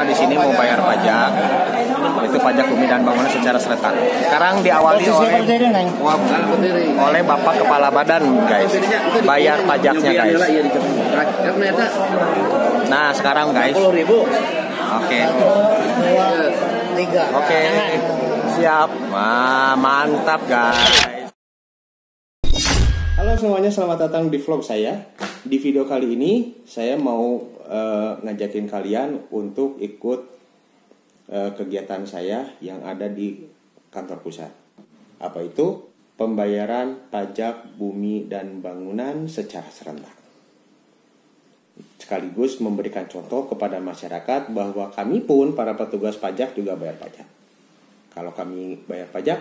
bahwa di sini mau bayar pajak, itu pajak bumi dan bangunan secara serentak. Sekarang diawali oleh Bapak Kepala Badan, guys. Bayar pajaknya, guys. Nah, sekarang, guys. Oke. Siap. Wah, mantap, guys. Halo semuanya, selamat datang di vlog saya. Di video kali ini saya mau ngajakin kalian untuk ikut kegiatan saya yang ada di kantor pusat. Apa itu? Pembayaran pajak bumi dan bangunan secara serentak. Sekaligus memberikan contoh kepada masyarakat bahwa kami pun para petugas pajak juga bayar pajak. Kalau kami bayar pajak,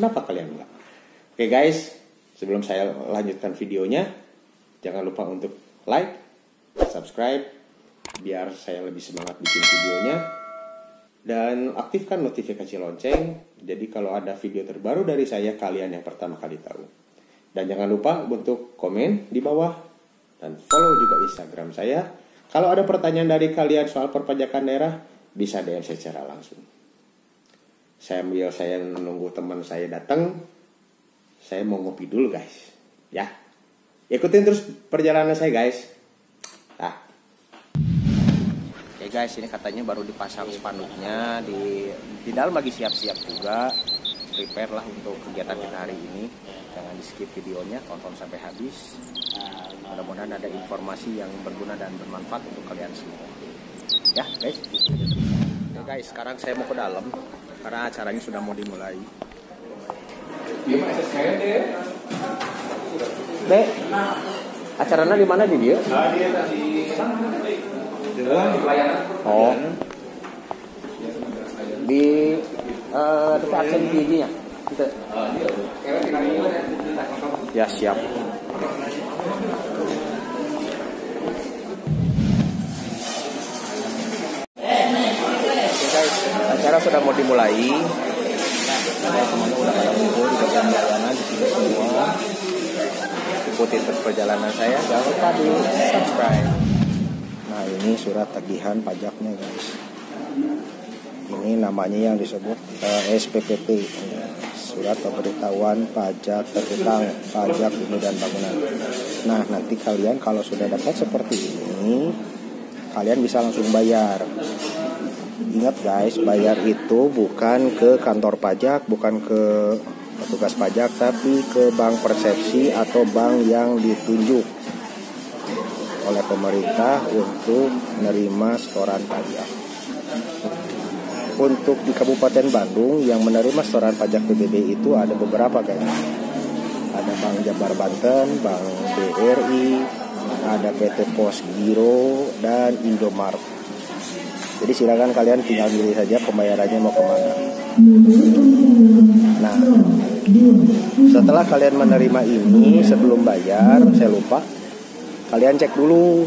kenapa kalian enggak? Oke guys, sebelum saya lanjutkan videonya, jangan lupa untuk like, subscribe, biar saya lebih semangat bikin videonya, dan aktifkan notifikasi lonceng, jadi kalau ada video terbaru dari saya, kalian yang pertama kali tahu. Dan jangan lupa untuk komen di bawah, dan follow juga Instagram saya. Kalau ada pertanyaan dari kalian soal perpajakan daerah, bisa DM saya secara langsung. Saya menunggu teman saya datang, saya mau ngopi dulu guys, ya. Ikutin terus perjalanan saya guys. Oke guys, ini katanya baru dipasang spanduknya, di dalam lagi siap-siap juga. Prepare lah untuk kegiatan kita hari ini. Jangan di skip videonya, tonton sampai habis. Mudah-mudahan ada informasi yang berguna dan bermanfaat untuk kalian semua. Ya guys. Oke guys, sekarang saya mau ke dalam karena acaranya sudah mau dimulai. Dek, acaranya di mana dia? Oh, di dekat sini ya. Ya siap. Guys, acara sudah mau dimulai. Teman-teman udah pada kumpul di depan jalanan di sini semua. Ikutin terus perjalanan saya, jangan lupa di subscribe. Nah ini surat tagihan pajaknya guys. Ini namanya yang disebut SPPT, surat pemberitahuan pajak terutang pajak bumi dan bangunan. Nah nanti kalian kalau sudah dapat seperti ini, kalian bisa langsung bayar. Ingat guys, bayar itu bukan ke kantor pajak, bukan ke petugas pajak, tapi ke bank persepsi atau bank yang ditunjuk oleh pemerintah untuk menerima setoran pajak. Untuk di Kabupaten Bandung yang menerima setoran pajak PBB itu ada beberapa guys. Ada Bank Jabar Banten, Bank BRI, ada PT Pos Giro, dan Indomart. Jadi silakan kalian tinggal pilih saja pembayarannya mau kemana. Nah, setelah kalian menerima ini, sebelum bayar, saya lupa, kalian cek dulu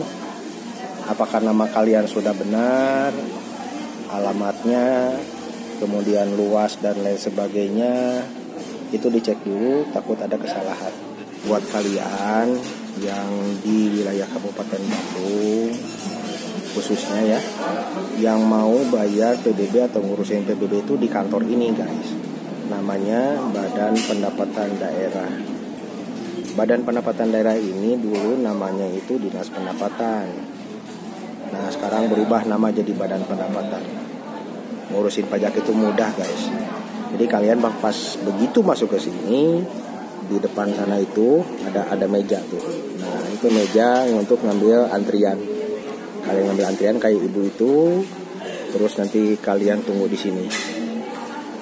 apakah nama kalian sudah benar, alamatnya, kemudian luas dan lain sebagainya. Itu dicek dulu, takut ada kesalahan. Buat kalian yang di wilayah Kabupaten Bandung khususnya ya, yang mau bayar PBB atau ngurusin PBB itu di kantor ini guys, namanya Badan Pendapatan Daerah. Badan Pendapatan Daerah ini dulu namanya itu Dinas Pendapatan. Nah sekarang berubah nama jadi Badan Pendapatan. Ngurusin pajak itu mudah guys. Jadi kalian pas begitu masuk ke sini, di depan sana itu ada meja tuh. Nah itu meja untuk ngambil antrian. Kalian ngambil antrian kayak ibu itu, terus nanti kalian tunggu di sini.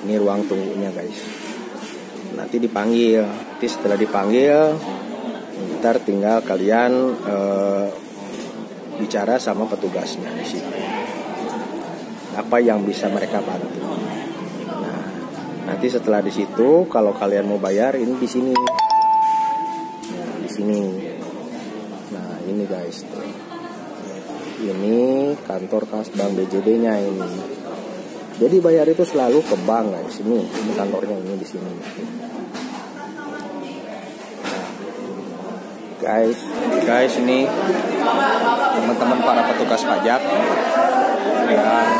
Ini ruang tunggunya guys. Nanti dipanggil. Nanti setelah dipanggil, ntar tinggal kalian bicara sama petugasnya di sini. Apa yang bisa mereka bantu. Nah, nanti setelah di situ, kalau kalian mau bayar, ini di sini. Nah, di sini. Nah, ini guys. Ini kantor kas bank BJB nya ini. Jadi bayar itu selalu ke bank guys. Ini kantornya ini di sini. Nah, guys ini teman-teman para petugas pajak yang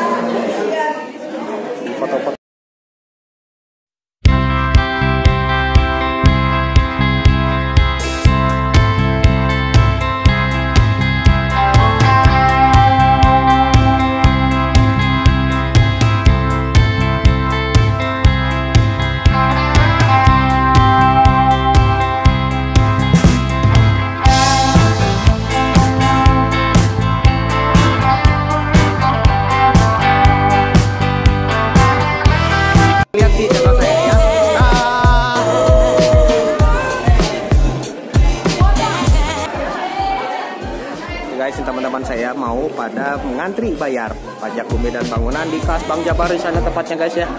pada mengantri bayar pajak bumi dan bangunan di kas Bank Jabar di sana tepatnya guys ya.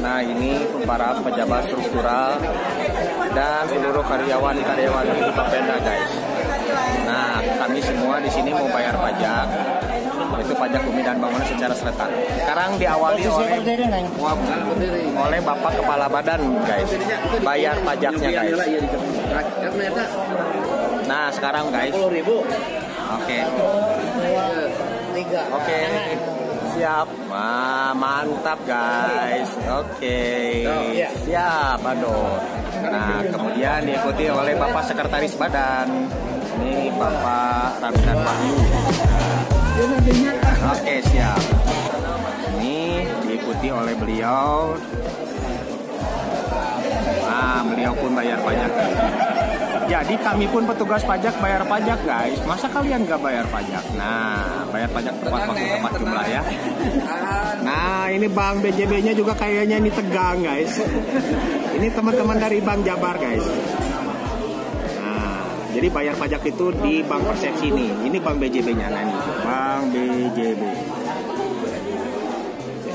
Nah ini para pejabat struktural dan seluruh karyawan-karyawan di Bapenda guys. Nah kami semua di sini mau bayar pajak, itu pajak bumi dan bangunan secara serentak. Sekarang diawali oleh Bapak Kepala Badan guys, bayar pajaknya guys. Nah sekarang guys, Oke. Siap. Wah, mantap guys. Oke. Siap, aduh. Nah, kemudian diikuti oleh Bapak Sekretaris Badan. Ini Bapak Ramdan Fadil. Oke, siap. Ini diikuti oleh beliau. Nah, beliau pun bayar pajak. Jadi kami pun petugas pajak bayar pajak guys. Masa kalian nggak bayar pajak? Nah, bayar pajak tepat waktu tepat jumlah ya. Nah, ini Bank BJB-nya juga kayaknya ini tegang guys. Ini teman-teman dari Bank Jabar guys. Nah, jadi bayar pajak itu di Bank Persepsi nih. Ini Bank BJB-nya nih. Bank BJB.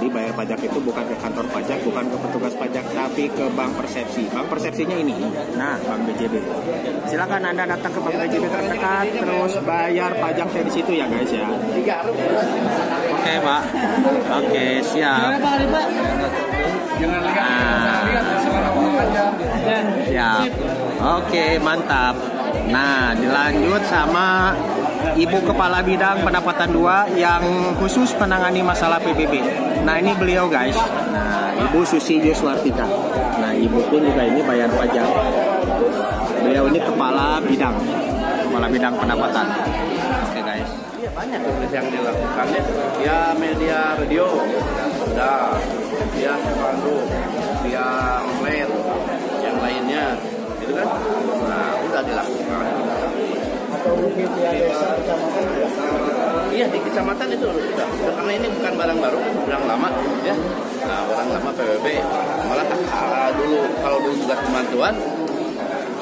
Jadi bayar pajak itu bukan ke kantor pajak, bukan ke petugas pajak, tapi ke Bank Persepsi. Bank Persepsinya ini, nah Bank BJB. Silakan Anda datang ke Bank BJB terdekat, terus bayar pajaknya di situ ya guys ya. Oke Pak, oke siap. Siap, oke mantap. Nah dilanjut sama Ibu Kepala Bidang Pendapatan 2 yang khusus menangani masalah PBB. Nah ini beliau guys. Nah Ibu Susi Yuswartika. Nah ibu pun juga ini bayar pajak. Beliau ini Kepala Bidang Pendapatan. Oke guys. Iya banyak tugas yang dilakukannya. Ya media radio, sudah. Ya sepatu, ya online, yang lainnya, gitu kan? Nah udah dilakukan. Iya di kecamatan itu sudah, karena ini bukan barang baru, barang lama ya. Nah, barang lama PBB malah dulu kalau dulu tugas pembantuan,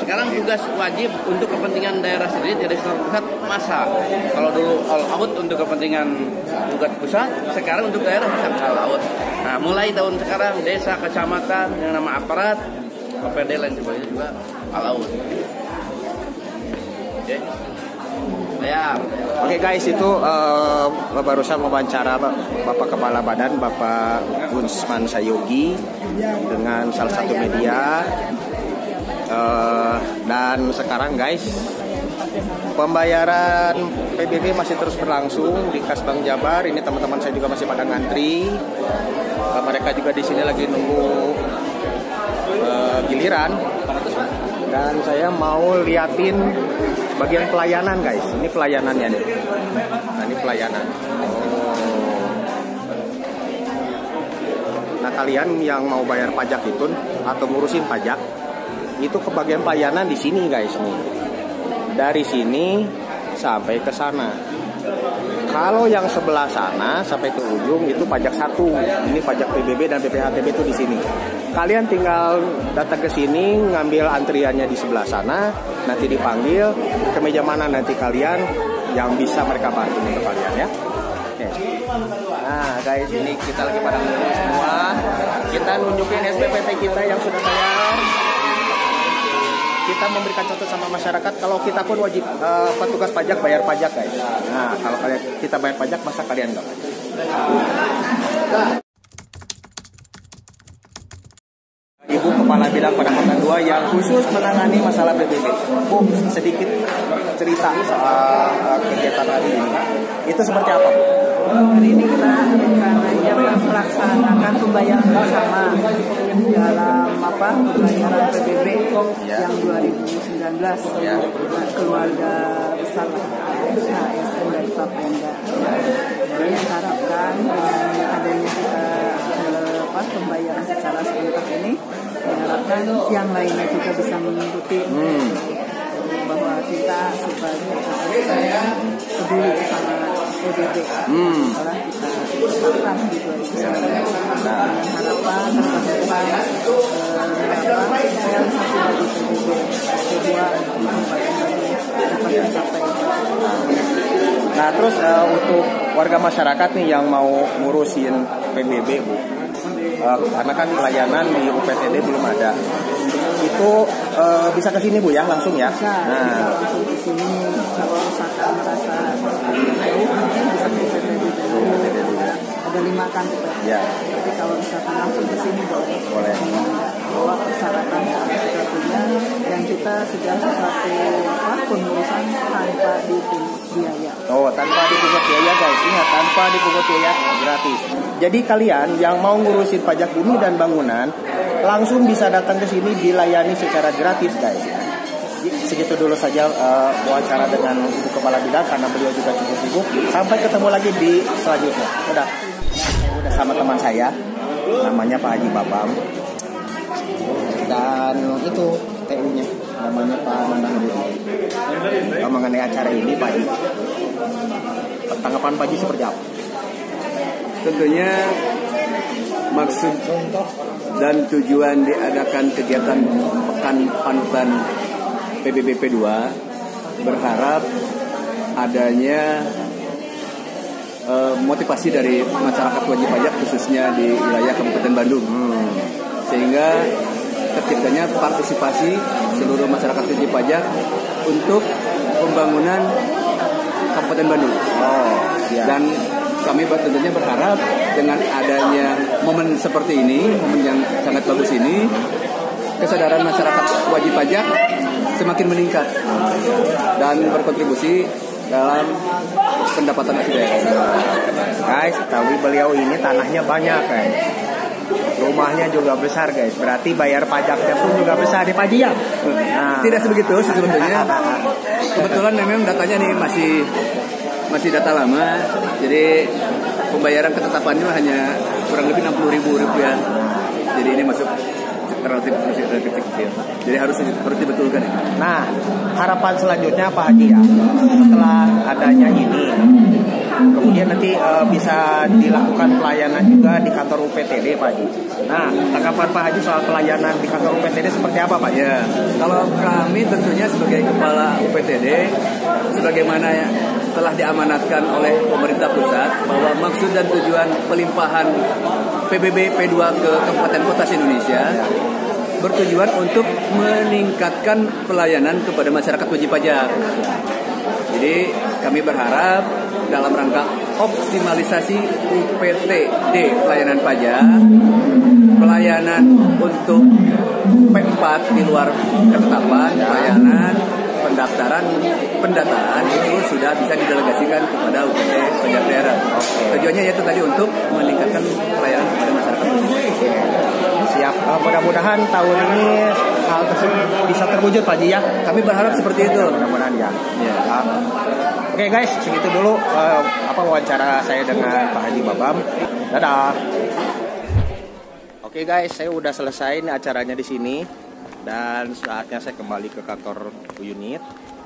sekarang tugas wajib untuk kepentingan daerah sendiri dari pusat masa. Kalau dulu all out untuk kepentingan tugas pusat, sekarang untuk daerah bisa all out. Nah mulai tahun sekarang desa, kecamatan yang nama aparat, OPD lain sebagainya juga all out. Oke guys, itu barusan wawancara Bapak Kepala Badan Bapak Gunsman Sayogi dengan salah satu media. Dan sekarang guys, pembayaran PBB masih terus berlangsung di Kas Bank Jabar. Ini teman-teman saya juga masih pada ngantri. Mereka juga di sini lagi nunggu giliran. Dan saya mau liatin bagian pelayanan guys, ini pelayanannya nih. Nah ini pelayanan. Nah kalian yang mau bayar pajak itu atau ngurusin pajak itu ke bagian pelayanan di sini guys nih. Dari sini sampai ke sana. Kalau yang sebelah sana sampai ke ujung itu pajak satu. Ini pajak PBB dan BPHTB itu di sini. Kalian tinggal datang ke sini, ngambil antriannya di sebelah sana, nanti dipanggil ke meja mana nanti kalian yang bisa mereka bantu untuk kalian ya. Oke. Nah guys, ini kita lagi pada ngurus semua. Kita nunjukin SPPT kita yang sudah bayar. Kita memberikan contoh sama masyarakat kalau kita pun wajib petugas pajak bayar pajak guys. Nah kalau kita bayar pajak, masa kalian nggak pajak? Ibu Kepala Bidang Pendapatan 2 yang khusus menangani masalah PBB. Bu, sedikit cerita soal kegiatan hari ini. Itu seperti apa? Hari ini kita rencananya melaksanakan pembayaran bersama dalam pembayaran PBB yang 2019 keluarga besar ASN dari Bapenda. Jadi harapkan adanya kita pembayaran secara serentak ini, diharapkan yang lainnya juga bisa mengikuti bahwa kita sebagai ASN peduli sama PBB. Kita di 2019 harapan tercapai. Nah terus untuk warga masyarakat nih yang mau ngurusin PBB, Bu. Karena kan layanan di UPTD belum ada. Itu bisa ke sini, Bu, ya, langsung ya. Bisa, nah, ke sini kalau misalkan merasa ayo mungkin bisa ke UPTD dulu. Ada 5 kantor. Ya. Tapi kalau misalkan langsung ke sini boleh. Boleh. Bahwa persyaratan syaratnya yang kita sudah sesuatu pengurusan tanpa dipungut biaya. Oh, tanpa dipungut biaya, guys. Ingat, tanpa dipungut biaya, gratis. Jadi kalian yang mau ngurusin pajak bumi dan bangunan langsung bisa datang ke sini, dilayani secara gratis, guys. Segitu dulu saja wawancara dengan Ibu Kepala Bidang karena beliau juga cukup sibuk. Sampai ketemu lagi di selanjutnya. Udah sama teman saya, namanya Pak Haji Bambang. Dan itu TU-nya namanya Pak Nandang. Mengenai acara ini, Pak Haji, tanggapan Pak Haji seperti apa? Tentunya maksud dan tujuan diadakan kegiatan Pekan Panutan PBB P2 berharap adanya motivasi dari masyarakat wajib pajak khususnya di wilayah Kabupaten Bandung, sehingga terciptanya partisipasi seluruh masyarakat wajib pajak untuk pembangunan Kabupaten Bandung. Oh, ya. Dan kami tentunya berharap dengan adanya momen seperti ini, momen yang sangat bagus ini, kesadaran masyarakat wajib pajak semakin meningkat dan berkontribusi dalam pendapatan asli daerah. Guys, tapi beliau ini tanahnya banyak, guys. Rumahnya juga besar, guys. Berarti bayar pajaknya pun juga besar di Pak Haji. Nah, tidak sebegitu sebetulnya. Kebetulan memang datanya nih masih data lama. Jadi pembayaran ketetapannya hanya kurang lebih Rp60.000. Jadi ini masuk relatif kecil. Jadi harus dibetulkan ya. Nah, harapan selanjutnya Pak Haji ya, setelah adanya ini, kemudian nanti bisa dilakukan pelayanan juga di kantor UPTD, Pak Haji. Nah, tanggapan Pak Haji soal pelayanan di kantor UPTD seperti apa, Pak? Ya, kalau kami tentunya sebagai kepala UPTD, sebagaimana ya telah diamanatkan oleh pemerintah pusat bahwa maksud dan tujuan pelimpahan PBB P2 ke kabupaten kota Indonesia bertujuan untuk meningkatkan pelayanan kepada masyarakat wajib pajak. Jadi kami berharap dalam rangka optimalisasi UPTD pelayanan pajak, pelayanan untuk P4 di luar ketetapan, pelayanan pendataan itu sudah bisa didelegasikan kepada UPTD pajak daerah. Tujuannya yaitu tadi untuk meningkatkan pelayanan kepada masyarakat. Siap. Mudah-mudahan tahun ini hal tersebut bisa terwujud, Pak Haji ya. Kami berharap seperti itu. Mudah-mudahan ya. Oke, guys, segitu dulu wawancara saya dengan Pak Haji Bambang. Dadah. Oke, guys, saya udah selesai acaranya di sini. Dan saatnya saya kembali ke kantor unit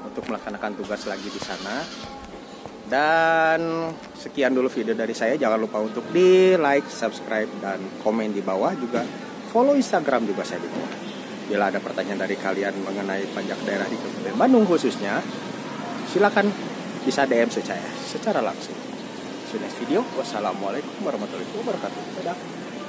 untuk melaksanakan tugas lagi di sana. Dan sekian dulu video dari saya. Jangan lupa untuk di like, subscribe, dan komen di bawah. Juga follow Instagram juga saya di bawah. Bila ada pertanyaan dari kalian mengenai pajak daerah di Kabupaten Bandung khususnya, silakan bisa DM saya secara langsung. So, next video. Wassalamualaikum warahmatullahi wabarakatuh. Dadah.